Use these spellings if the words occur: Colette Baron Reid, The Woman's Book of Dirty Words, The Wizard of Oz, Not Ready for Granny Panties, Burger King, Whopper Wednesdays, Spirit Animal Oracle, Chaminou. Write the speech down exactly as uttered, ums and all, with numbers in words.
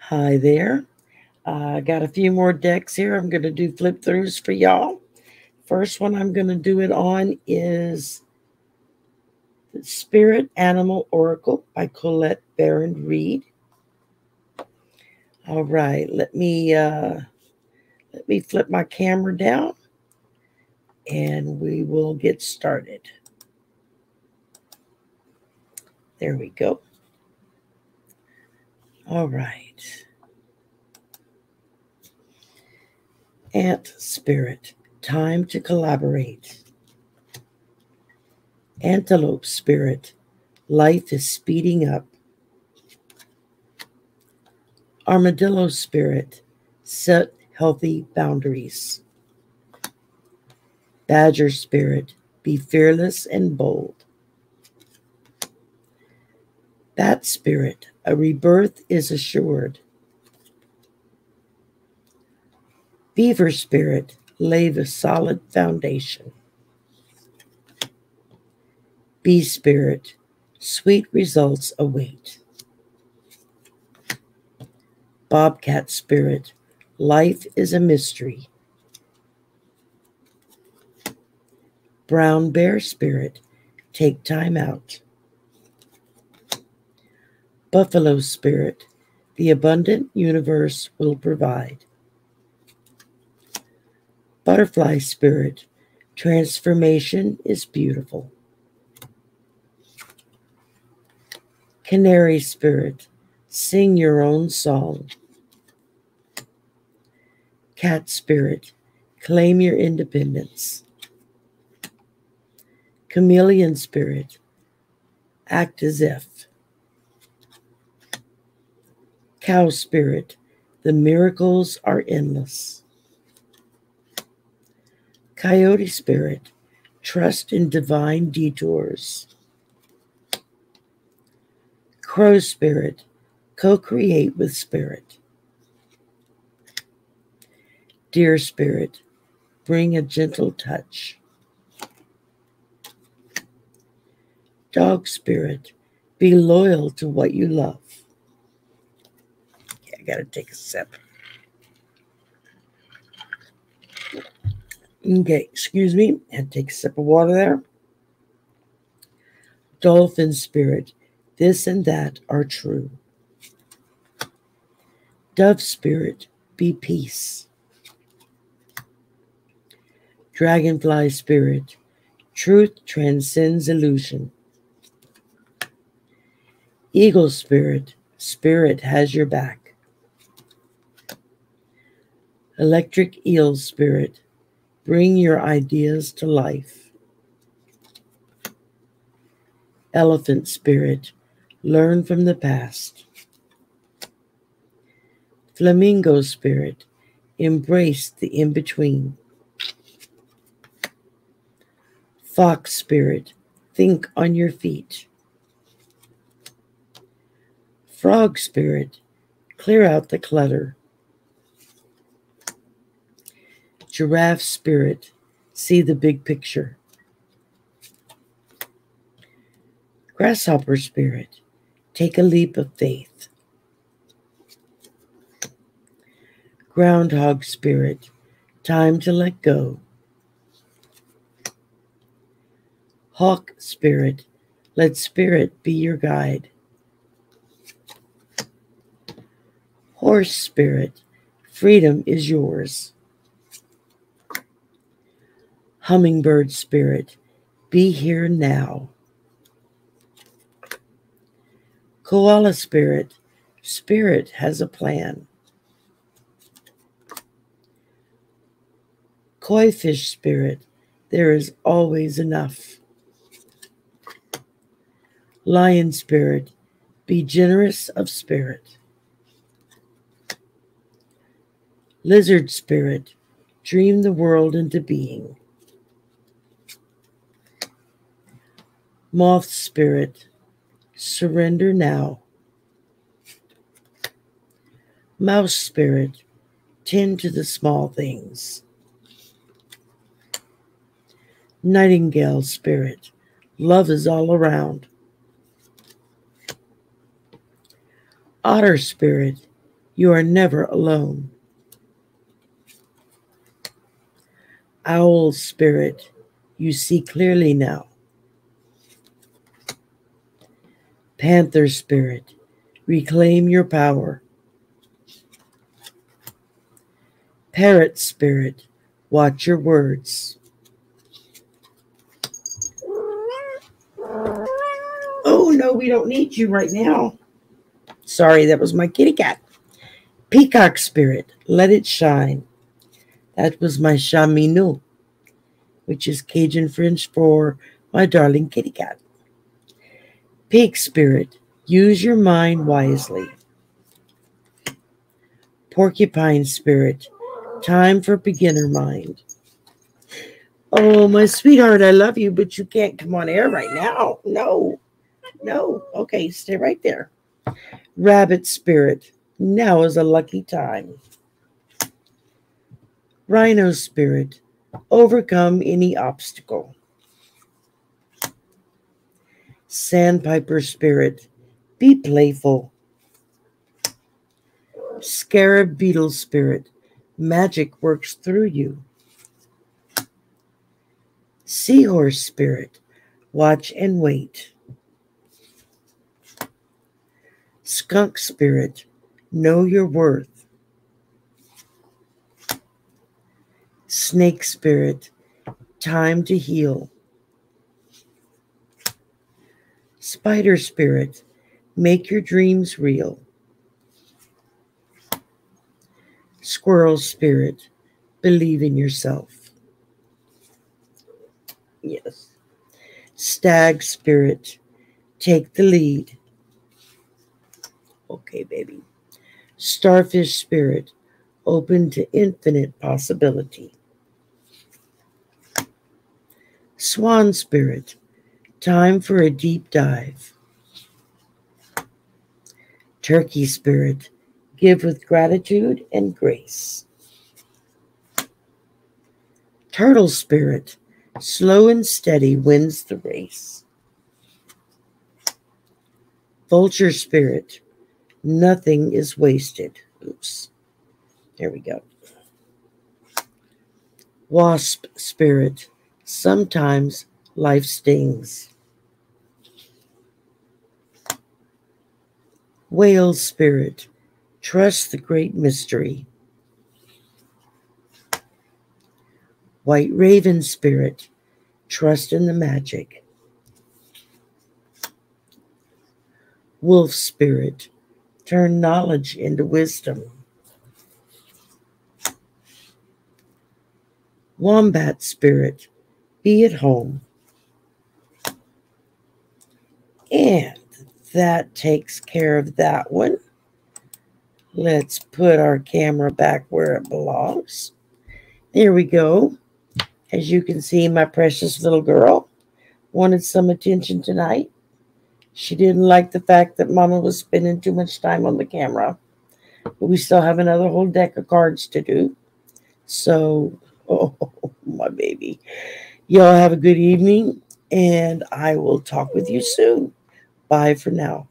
Hi there. I uh, got a few more decks here. I'm going to do flip throughs for y'all. First one I'm going to do it on is the Spirit Animal Oracle by Colette Baron Reid. All right, let me uh, let me flip my camera down, and we will get started. There we go. All right. Ant Spirit, time to collaborate. Antelope Spirit, life is speeding up. Armadillo Spirit, set healthy boundaries. Badger Spirit, be fearless and bold. Bat Spirit, a rebirth is assured. Beaver Spirit, lay a solid foundation. Bee Spirit, sweet results await. Bobcat Spirit, life is a mystery. Brown Bear Spirit, take time out. Buffalo Spirit, the abundant universe will provide. Butterfly Spirit, transformation is beautiful. Canary Spirit, sing your own song. Cat Spirit, claim your independence. Chameleon Spirit, act as if. Cow Spirit, the miracles are endless. Coyote Spirit, trust in divine detours. Crow Spirit, co-create with Spirit. Deer Spirit, bring a gentle touch. Dog Spirit, be loyal to what you love. Okay, I gotta take a sip. Okay, excuse me, and take a sip of water there. Dolphin Spirit, this and that are true. Dove Spirit, be peace. Dragonfly Spirit, truth transcends illusion. Eagle Spirit, Spirit has your back. Electric Eel Spirit, bring your ideas to life. Elephant Spirit, learn from the past. Flamingo Spirit, embrace the in-between. Fox Spirit, think on your feet. Frog Spirit, clear out the clutter. Giraffe Spirit, see the big picture. Grasshopper Spirit, take a leap of faith. Groundhog Spirit, time to let go. Hawk Spirit, let Spirit be your guide. Horse Spirit, freedom is yours. Hummingbird Spirit, be here now. Koala Spirit, Spirit has a plan. Koi Fish Spirit, there is always enough. Lion Spirit, be generous of spirit. Lizard Spirit, dream the world into being. Moth Spirit, surrender now. Mouse Spirit, tend to the small things. Nightingale Spirit, love is all around. Otter Spirit, You are never alone. Owl spirit, you see clearly now. Panther spirit, reclaim your power. Parrot spirit, watch your words. Oh no, we don't need you right now. Sorry, that was my kitty cat. Peacock spirit, let it shine. That was my Chaminou, which is Cajun French for my darling kitty cat. Pig spirit, use your mind wisely. Porcupine spirit, time for beginner mind. Oh, my sweetheart, I love you, but you can't come on air right now. No, no. Okay, stay right there. Rabbit spirit, now is a lucky time. Rhino spirit, overcome any obstacle. Sandpiper spirit, be playful. Scarab beetle spirit, magic works through you. Seahorse spirit, watch and wait. Skunk spirit, know your worth. Snake spirit, time to heal. Spider spirit, make your dreams real. Squirrel spirit, believe in yourself. Yes. Stag spirit, take the lead. Okay, baby. Starfish spirit, open to infinite possibility. Swan spirit, time for a deep dive. Turkey spirit, give with gratitude and grace. Turtle spirit, slow and steady wins the race. Vulture spirit, nothing is wasted. Oops. There we go. Wasp spirit, sometimes life stings. Whale spirit, trust the great mystery. White raven spirit, trust in the magic. Wolf spirit, turn knowledge into wisdom. Wombat spirit, be at home. And that takes care of that one. Let's put our camera back where it belongs. There we go. As you can see, my precious little girl wanted some attention tonight. She didn't like the fact that Mama was spending too much time on the camera. But we still have another whole deck of cards to do. So, oh, my baby. Y'all have a good evening. And I will talk with you soon. Bye for now.